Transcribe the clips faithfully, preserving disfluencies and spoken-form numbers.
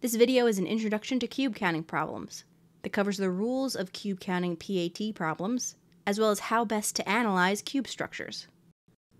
This video is an introduction to cube counting problems that covers the rules of cube counting P A T problems, as well as how best to analyze cube structures.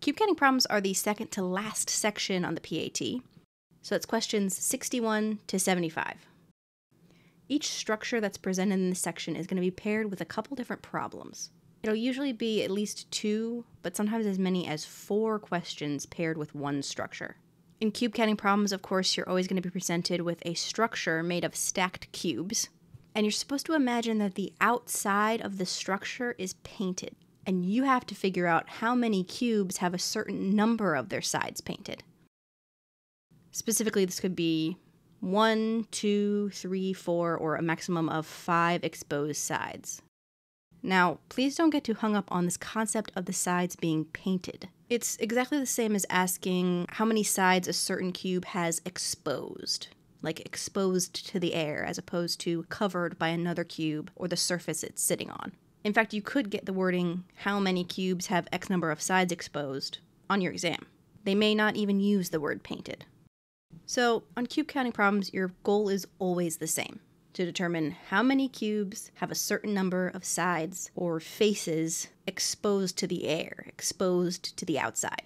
Cube counting problems are the second to last section on the P A T, so it's questions sixty-one to seventy-five. Each structure that's presented in this section is going to be paired with a couple different problems. It'll usually be at least two, but sometimes as many as four questions paired with one structure. In cube counting problems, of course, you're always going to be presented with a structure made of stacked cubes, and you're supposed to imagine that the outside of the structure is painted, and you have to figure out how many cubes have a certain number of their sides painted. Specifically, this could be one, two, three, four, or a maximum of five exposed sides. Now, please don't get too hung up on this concept of the sides being painted. It's exactly the same as asking how many sides a certain cube has exposed, like exposed to the air, as opposed to covered by another cube or the surface it's sitting on. In fact, you could get the wording, how many cubes have X number of sides exposed, on your exam. They may not even use the word painted. So on cube counting problems, your goal is always the same, to determine how many cubes have a certain number of sides or faces exposed to the air, exposed to the outside.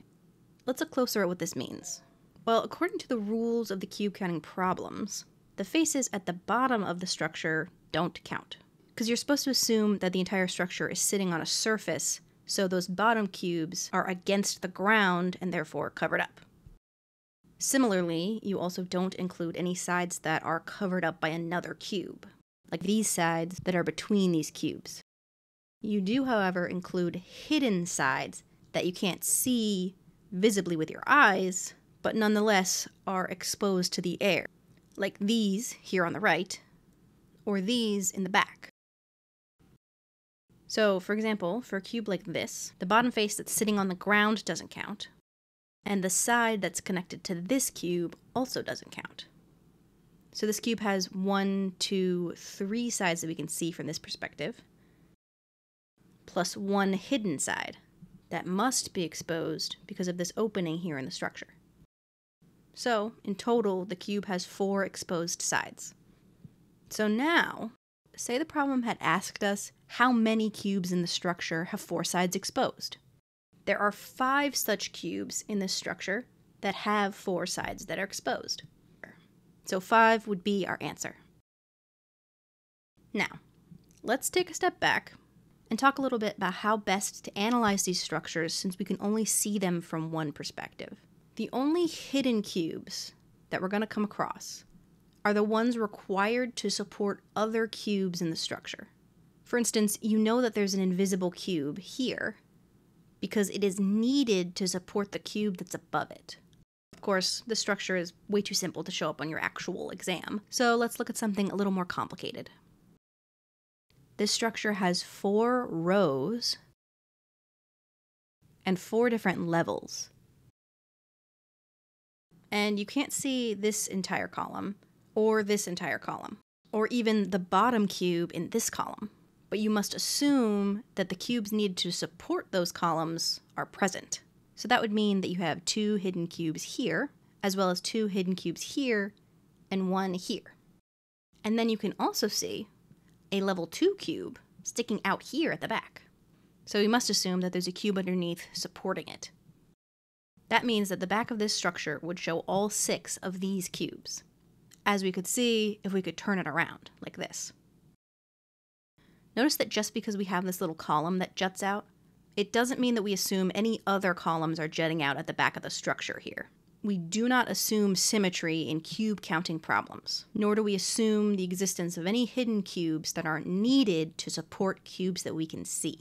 Let's look closer at what this means. Well, according to the rules of the cube counting problems, the faces at the bottom of the structure don't count, because you're supposed to assume that the entire structure is sitting on a surface, so those bottom cubes are against the ground and therefore covered up. Similarly, you also don't include any sides that are covered up by another cube, like these sides that are between these cubes. You do, however, include hidden sides that you can't see visibly with your eyes, but nonetheless are exposed to the air, like these here on the right, or these in the back. So, for example, for a cube like this, the bottom face that's sitting on the ground doesn't count, and the side that's connected to this cube also doesn't count. So this cube has one, two, three sides that we can see from this perspective, plus one hidden side that must be exposed because of this opening here in the structure. So in total, the cube has four exposed sides. So now, say the problem had asked us how many cubes in the structure have four sides exposed. There are five such cubes in this structure that have four sides that are exposed. So five would be our answer. Now, let's take a step back and talk a little bit about how best to analyze these structures, since we can only see them from one perspective. The only hidden cubes that we're going to come across are the ones required to support other cubes in the structure. For instance, you know that there's an invisible cube here, because it is needed to support the cube that's above it. Of course, the structure is way too simple to show up on your actual exam, so let's look at something a little more complicated. This structure has four rows and four different levels. And you can't see this entire column, or this entire column, or even the bottom cube in this column. But you must assume that the cubes needed to support those columns are present. So that would mean that you have two hidden cubes here, as well as two hidden cubes here, and one here. And then you can also see a level two cube sticking out here at the back. So you must assume that there's a cube underneath supporting it. That means that the back of this structure would show all six of these cubes, as we could see if we could turn it around like this. Notice that just because we have this little column that juts out, it doesn't mean that we assume any other columns are jutting out at the back of the structure here. We do not assume symmetry in cube counting problems, nor do we assume the existence of any hidden cubes that aren't needed to support cubes that we can see.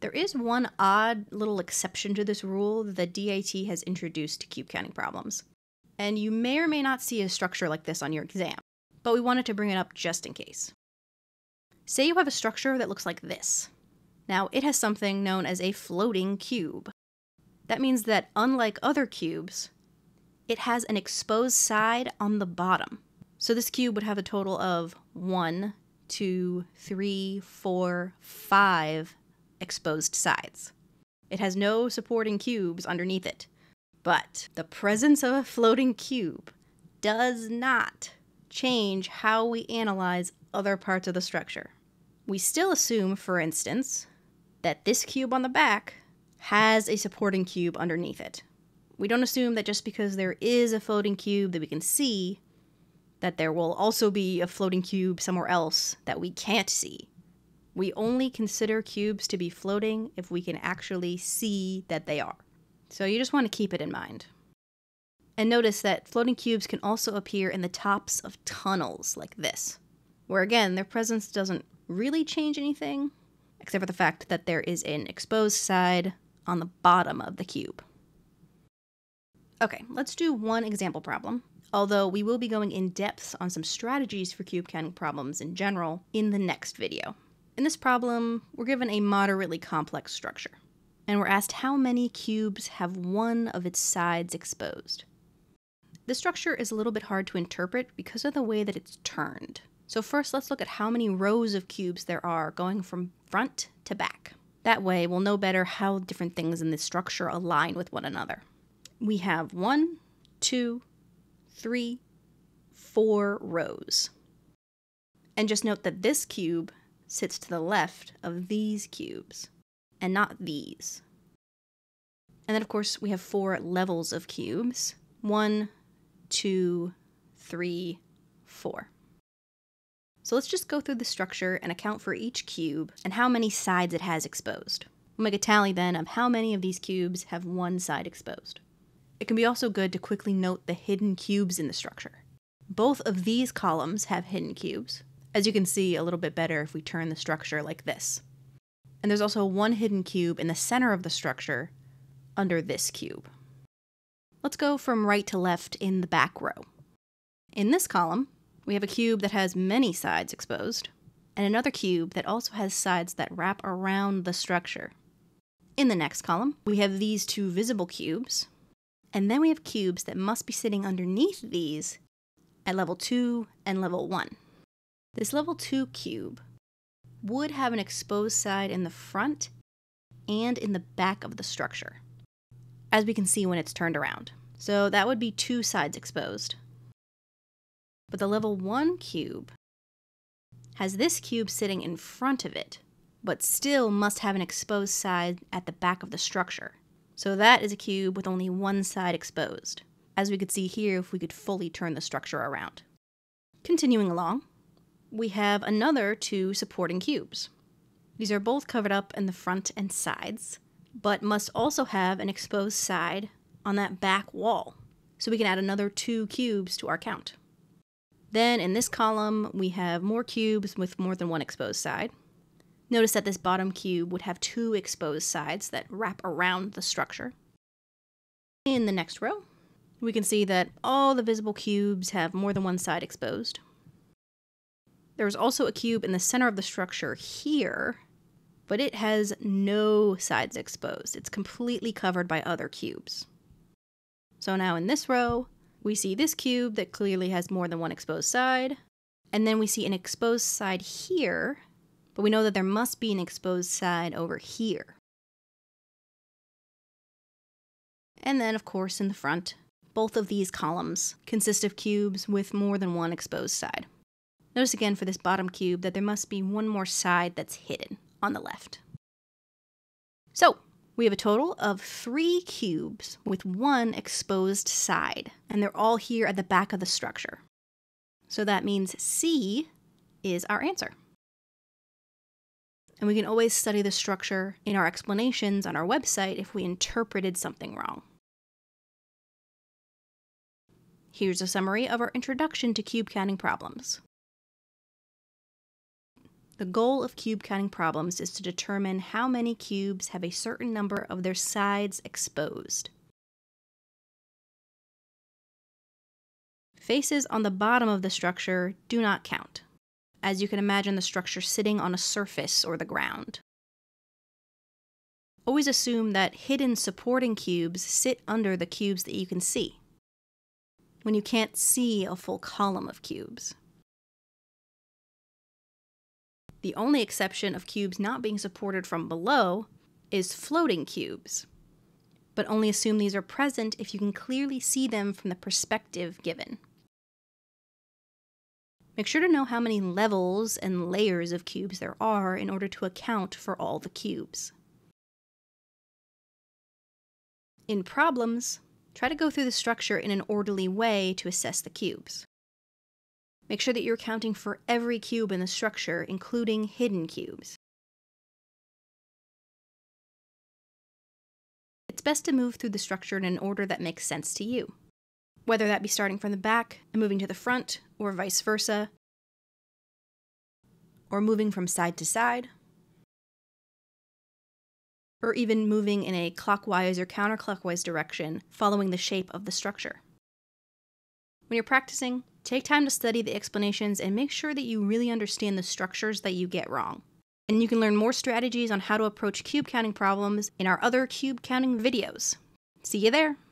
There is one odd little exception to this rule that the D A T has introduced to cube counting problems, and you may or may not see a structure like this on your exam, but we wanted to bring it up just in case. Say you have a structure that looks like this. Now, it has something known as a floating cube. That means that, unlike other cubes, it has an exposed side on the bottom. So this cube would have a total of one, two, three, four, five exposed sides. It has no supporting cubes underneath it. But the presence of a floating cube does not change how we analyze other parts of the structure. We still assume, for instance, that this cube on the back has a supporting cube underneath it. We don't assume that just because there is a floating cube that we can see, that there will also be a floating cube somewhere else that we can't see. We only consider cubes to be floating if we can actually see that they are. So you just want to keep it in mind. And notice that floating cubes can also appear in the tops of tunnels like this, where again, their presence doesn't really change anything, except for the fact that there is an exposed side on the bottom of the cube. Okay, let's do one example problem, although we will be going in depth on some strategies for cube counting problems in general in the next video. In this problem, we're given a moderately complex structure, and we're asked how many cubes have one of its sides exposed. This structure is a little bit hard to interpret because of the way that it's turned. So first, let's look at how many rows of cubes there are going from front to back. That way, we'll know better how different things in this structure align with one another. We have one, two, three, four rows. And just note that this cube sits to the left of these cubes, and not these. And then, of course, we have four levels of cubes. One, two, three, four. So let's just go through the structure and account for each cube and how many sides it has exposed. We'll make a tally then of how many of these cubes have one side exposed. It can be also good to quickly note the hidden cubes in the structure. Both of these columns have hidden cubes, as you can see a little bit better if we turn the structure like this. And there's also one hidden cube in the center of the structure under this cube. Let's go from right to left in the back row. In this column, we have a cube that has many sides exposed, and another cube that also has sides that wrap around the structure. In the next column, we have these two visible cubes, and then we have cubes that must be sitting underneath these at level two and level one. This level two cube would have an exposed side in the front and in the back of the structure, as we can see when it's turned around. So that would be two sides exposed. But the level one cube has this cube sitting in front of it, but still must have an exposed side at the back of the structure. So that is a cube with only one side exposed, as we could see here if we could fully turn the structure around. Continuing along, we have another two supporting cubes. These are both covered up in the front and sides, but must also have an exposed side on that back wall. So we can add another two cubes to our count. Then in this column, we have more cubes with more than one exposed side. Notice that this bottom cube would have two exposed sides that wrap around the structure. In the next row, we can see that all the visible cubes have more than one side exposed. There is also a cube in the center of the structure here, but it has no sides exposed. It's completely covered by other cubes. So now in this row, we see this cube that clearly has more than one exposed side, and then we see an exposed side here, but we know that there must be an exposed side over here. And then, of course, in the front, both of these columns consist of cubes with more than one exposed side. Notice again for this bottom cube that there must be one more side that's hidden on the left. So we have a total of three cubes with one exposed side, and they're all here at the back of the structure. So that means C is our answer. And we can always study the structure in our explanations on our website if we interpreted something wrong. Here's a summary of our introduction to cube counting problems. The goal of cube counting problems is to determine how many cubes have a certain number of their sides exposed. Faces on the bottom of the structure do not count, as you can imagine the structure sitting on a surface or the ground. Always assume that hidden supporting cubes sit under the cubes that you can see, when you can't see a full column of cubes. The only exception of cubes not being supported from below is floating cubes, but only assume these are present if you can clearly see them from the perspective given. Make sure to know how many levels and layers of cubes there are in order to account for all the cubes. In problems, try to go through the structure in an orderly way to assess the cubes. Make sure that you're accounting for every cube in the structure, including hidden cubes. It's best to move through the structure in an order that makes sense to you, whether that be starting from the back and moving to the front, or vice versa, or moving from side to side, or even moving in a clockwise or counterclockwise direction following the shape of the structure. When you're practicing, take time to study the explanations and make sure that you really understand the structures that you get wrong. And you can learn more strategies on how to approach cube counting problems in our other cube counting videos. See you there!